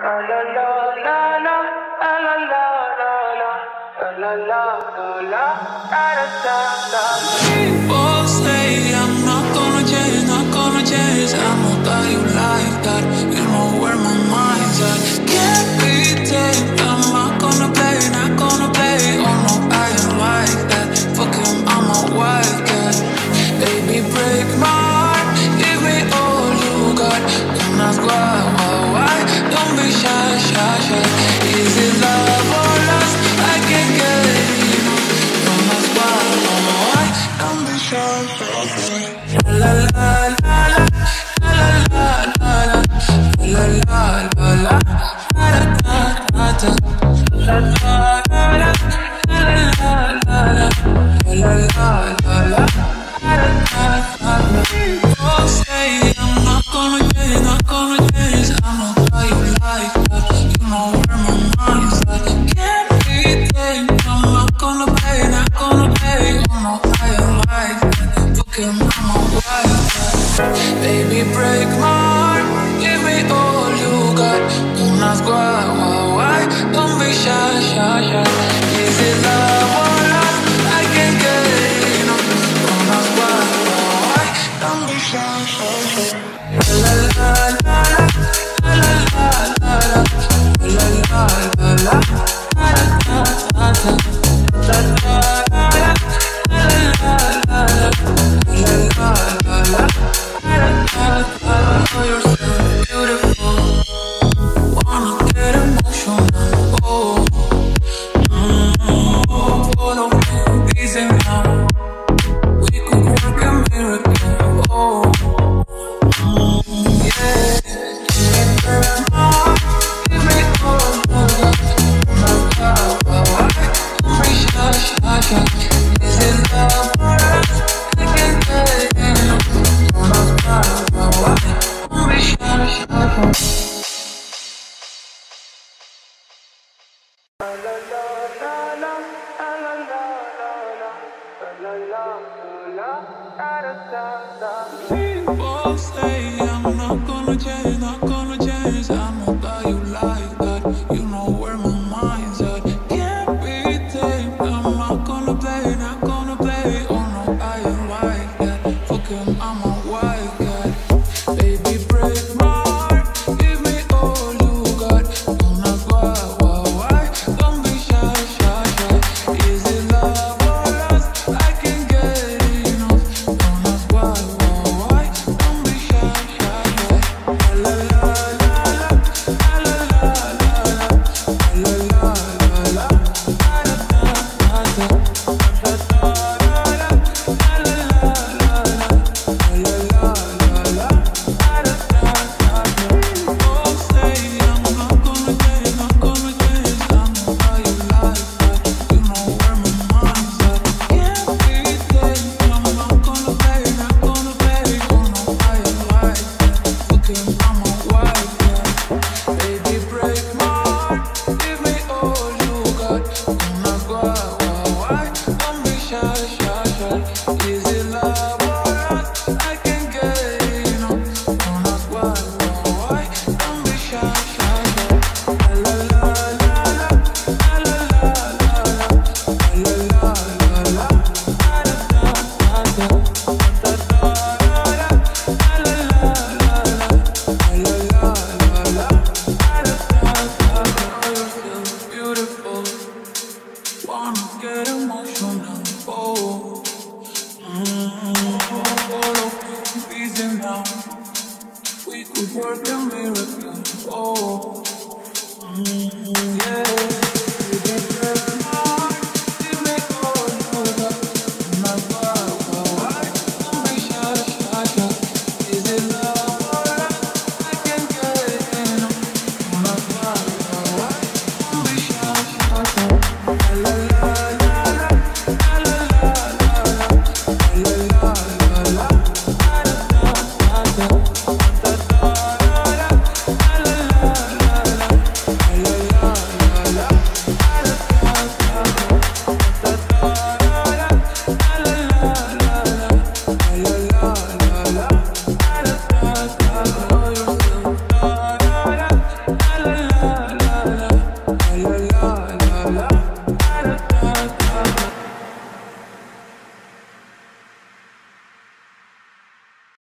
People say I'm not gonna change, not gonna change. I'ma die like that. You know where my mind's at. Can't be tamed. I'm not gonna play, not gonna play. Oh no, I ain't like that. Fuck him, I'm a wild cat. Baby, break my heart. Give me all you got. Don't ask why. Don't be shy, shy, shy. Is it love? Baby, break my heart, give me all you got. Don't ask why, don't be shy, shy, shy.